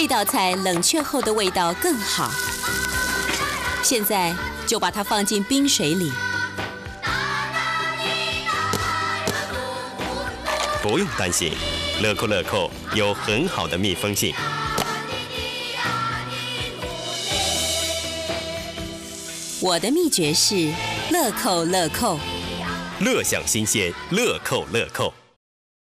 这道菜冷却后的味道更好。现在就把它放进冰水里。不用担心，乐扣乐扣有很好的密封性。 我的秘诀是乐扣乐扣，乐享新鲜，乐扣乐扣。